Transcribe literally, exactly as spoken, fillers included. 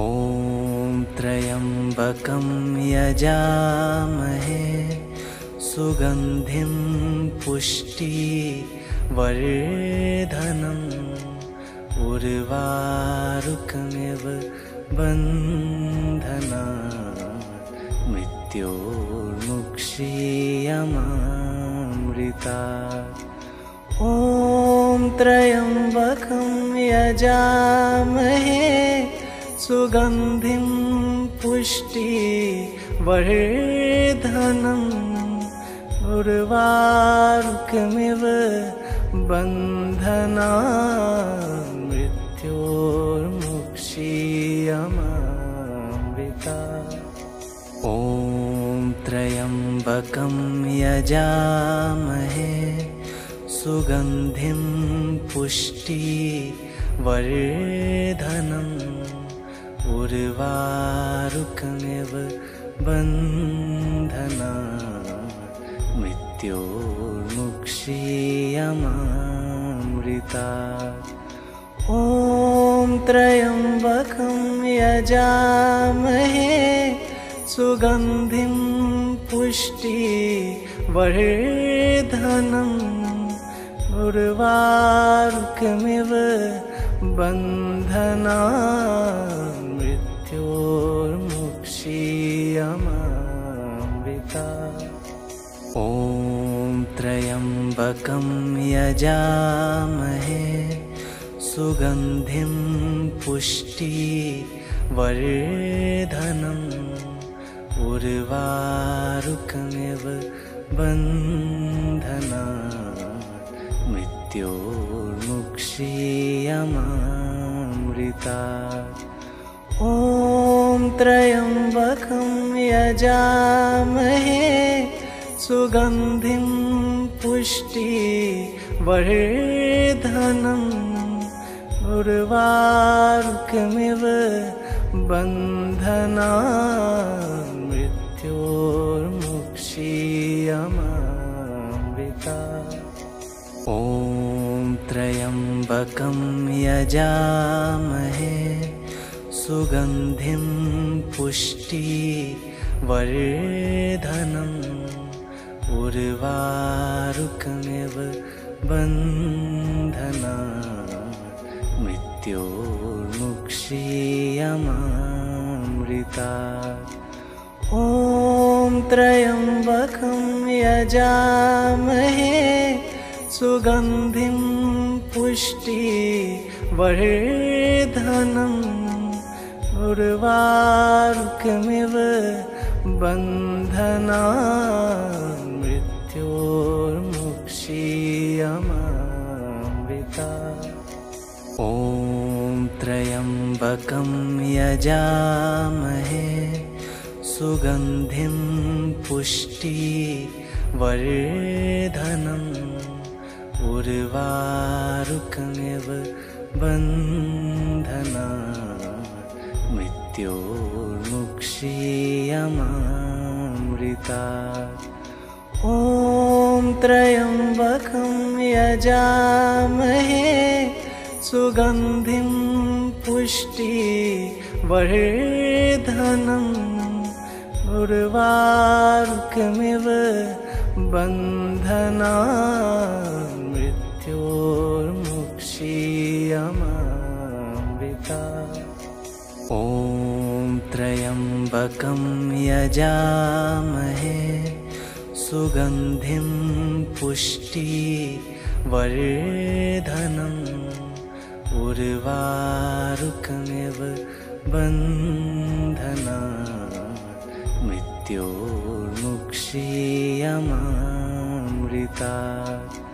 ॐ त्र्यम्बकं यजामहे सुगन्धिं पुष्टिवर्धनम् उर्वारुकमिव बन्धनात् मृत्योर्मुक्षीयमामृतात्। ॐ त्र्यम्बकं यजामहे सुगन्धिं पुष्टिवर्धनम् उर्वारुकमिव बन्धनात् मृत्योर्मुक्षीयमामृतात्। ॐ त्र्यम्बकं यजामहे सुगन्धिं पुष्टिवर्धनम् उर्वारुकमिव बन्धनात् मृत्योर्मुक्षीयमामृतात्। ॐ त्र्यम्बकं यजामहे सुगन्धिं पुष्टिवर्धनम् उर्वारुकमिव बन्धनात् मृत्योर्मुक्षीयमामृतात्। ॐ त्र्यम्बकं यजामहे सुगन्धिं पुष्टिवर्धनम् उर्वारुकमिव बन्धनात् मृत्योर्मुक्षीयमामृतात्। ॐ त्र्यम्बकं यजामहे सुगन्धिं पुष्टिवर्धनम् उर्वारुकमिव बन्धनात् मृत्योर्मुक्षीयमामृतात्। ॐ त्र्यम्बकं यजामहे सुगन्धिं पुष्टिवर्धनम् उर्वारुकमिव बन्धनात् मृत्योर्मुक्षीयमामृतात्। ॐ त्र्यम्बकं यजामहे सुगन्धिं पुष्टिवर्धनम् उर्वारुकमिव बन्धनात् मृत्योर्मुक्षीयमामृतात्। ॐ त्र्यम्बकं यजामहे सुगन्धिं पुष्टिवर्धनम् उर्वारुकमिव बन्धनात् मृत्योर्मुक्षीयमामृतात्। ॐ त्र्यम्बकं यजामहे सुगन्धिं पुष्टिवर्धनम् उर्वारुकमिव बन्धनात् मृत्योर्मुक्षीयमामृतात्। ॐ त्र्यम्बकं यजामहे सुगन्धिं पुष्टिवर्धनम् उर्वारुकमिव बन्धनात् मृत्योर्मुक्षीयमामृतात्।